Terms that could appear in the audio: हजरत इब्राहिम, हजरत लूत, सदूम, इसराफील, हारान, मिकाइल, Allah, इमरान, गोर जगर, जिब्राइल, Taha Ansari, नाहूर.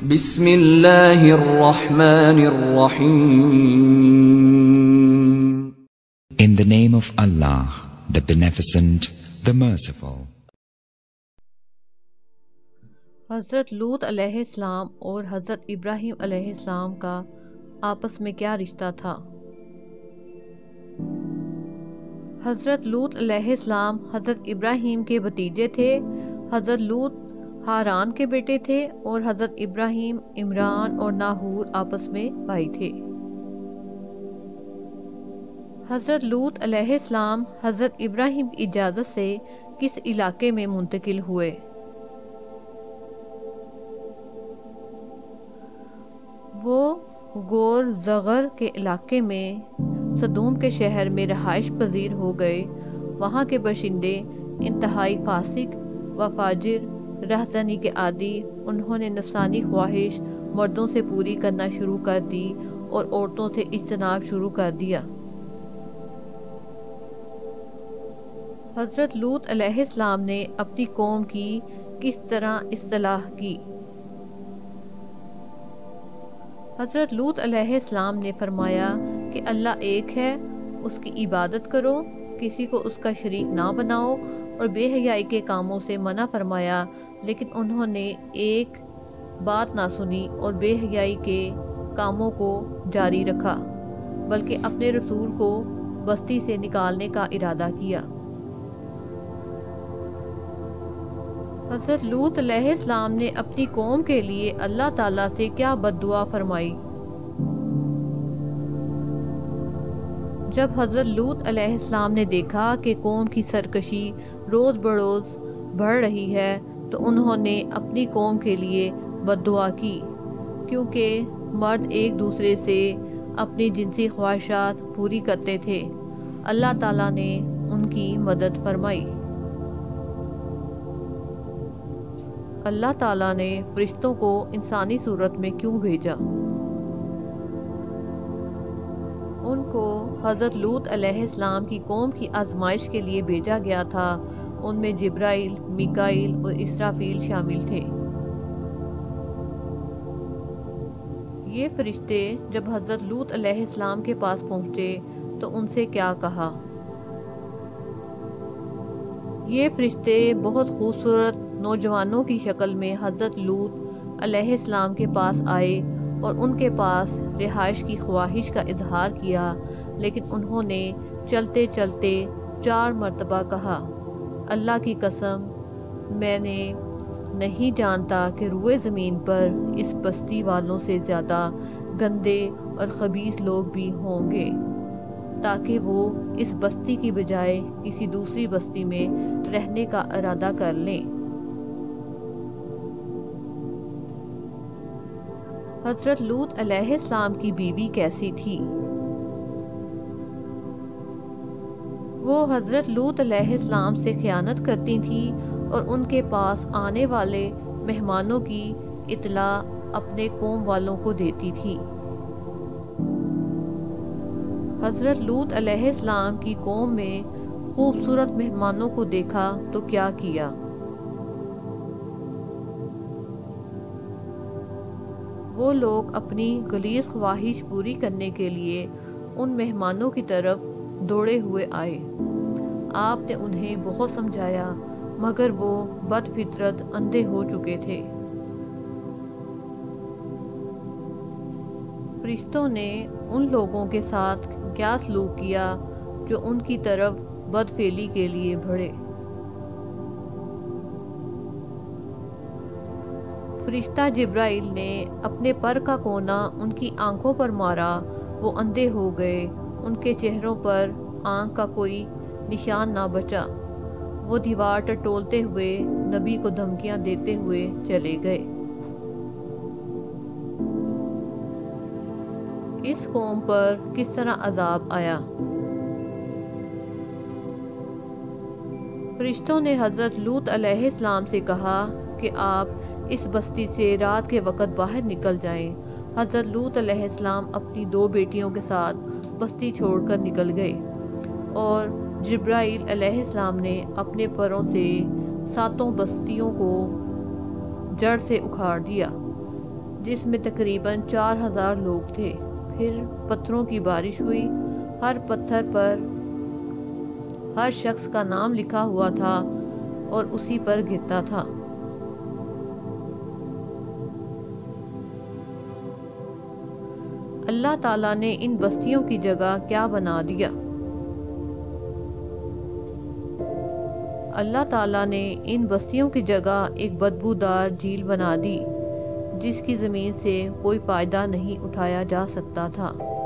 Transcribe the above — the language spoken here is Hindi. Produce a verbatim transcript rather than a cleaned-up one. बिस्मिल्लाहिर्रहमानिर्रहीम। In the name of Allah, the Beneficent, the Merciful। हजरत लूत अलैहिस्सलाम और हजरत इब्राहिम अलैहिस्सलाम का आपस में क्या रिश्ता था? हजरत लूत अलैहिस्सलाम हजरत इब्राहिम के भतीजे थे। हजरत लूत हारान के बेटे थे और हजरत इब्राहिम, इमरान और नाहूर आपस में भाई थे। हजरत लूत अलैहिस्सलाम हजरत इब्राहिम की इजाज़त से किस इलाके में मुंतकिल हुए? वो गोर जगर के इलाके में सदूम के शहर में रहाइश पजीर हो गए। वहाँ के बशिंदे इंतहाई फासिक व फाजिर, रहजनी के आदि। उन्होंने नफसानी ख्वाहिश मर्दों से पूरी करना शुरू कर दी और औरतों से इज्तनाब शुरू कर दिया। हजरत लूत अलैहिस्सलाम ने अपनी कौम की किस तरह इस्लाह की? हजरत लूत अलैहिस्सलाम ने फरमाया कि अल्लाह एक है, उसकी इबादत करो, किसी को उसका शरीक ना बनाओ और बेहयाई के कामों से मना फरमाया, लेकिन उन्होंने एक बात ना सुनी और बेहयाई के कामों को जारी रखा, बल्कि अपने रसूल को बस्ती से निकालने का इरादा किया। हजरत लूत अलैहिस्सलाम ने अपनी कौम के लिए अल्लाह ताला से क्या बद्दुआ फरमाई? जब हजरत लूत अलैहिस्सलाम ने देखा कि कौम की सरकशी रोज़ बरोज़ बढ़ रही है तो उन्होंने अपनी कौम के लिए बद्दुआ की, क्योंकि मर्द एक दूसरे से अपनी जिनसी ख्वाहिशात पूरी करते थे। अल्लाह ताला ने उनकी मदद फरमाई। अल्लाह ताला ने फरिश्तों को इंसानी सूरत में क्यों भेजा? उनको हजरत लूत अलैहिस्सलाम की कौम की आजमाइश के लिए भेजा गया था। उनमें जिब्राइल, मिकाइल और इसराफील शामिल थे। ये फरिश्ते जब हजरत लूत अलैहिस्सलाम के पास पहुंचे तो उनसे क्या कहा? ये फरिश्ते बहुत खूबसूरत नौजवानों की शक्ल में हजरत लूत अलैहिस्सलाम के पास आए और उनके पास रिहाइश की ख्वाहिश का इजहार किया, लेकिन उन्होंने चलते चलते चार मरतबा कहा, अल्लाह की कसम, मैंने नहीं जानता कि रुए ज़मीन पर इस बस्ती वालों से ज़्यादा गंदे और खबीस लोग भी होंगे, ताकि वो इस बस्ती की बजाय किसी दूसरी बस्ती में रहने का इरादा कर लें। हजरत लूत अलैहिस्सलाम की बीवी कैसी थी? वो हजरत लूत अलैहिस्सलाम से खयानत करती थी और उनके पास आने वाले मेहमानों की इतला अपने कौम वालों को देती थी। हजरत लूत अलैहिस्सलाम की कौम में खूबसूरत मेहमानों को देखा तो क्या किया? वो लोग अपनी गलीज़ ख्वाहिश पूरी करने के लिए उन मेहमानों की तरफ दौड़े हुए आए। आपने उन्हें बहुत समझाया मगर वो बदफितरत अंधे हो चुके थे। फरिश्तों ने उन लोगों के साथ क्या सलूक किया जो उनकी तरफ बदफेली के लिए बढ़े? फरिश्ता जिब्राइल ने अपने पर का कोना उनकी आंखों पर मारा, वो अंधे हो गए। उनके चेहरों पर आंख का कोई निशान ना बचा। वो दीवार टटोलते हुए नबी को धमकियां देते हुए चले गए। इस कौम पर किस तरह अजाब आया? फरिश्तों ने हजरत लूत अलैहिस्सलाम से कहा कि आप इस बस्ती से रात के वक़्त बाहर निकल जाएं। हजरत लूत अलैहिस्सलाम अपनी दो बेटियों के साथ बस्ती छोड़कर निकल गए और जिब्राइल अलैहिस्सलाम ने अपने परों से सातों बस्तियों को जड़ से उखाड़ दिया। जिसमें तकरीबन चार हजार लोग थे। फिर पत्थरों की बारिश हुई। हर पत्थर पर हर शख्स का नाम लिखा हुआ था और उसी पर गिरता था। अल्लाह ताला ने इन बस्तियों की जगह क्या बना दिया? अल्लाह ताला ने इन बस्तियों की जगह एक बदबूदार झील बना दी, जिसकी ज़मीन से कोई फ़ायदा नहीं उठाया जा सकता था।